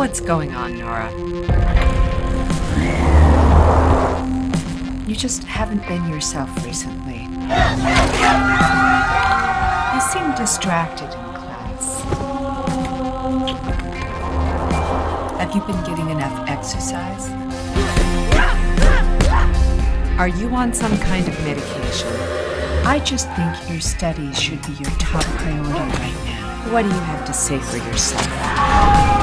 What's going on, Nora? You just haven't been yourself recently. You seem distracted in class. Have you been getting enough exercise? Are you on some kind of medication? I just think your studies should be your top priority right now. What do you have to say for yourself?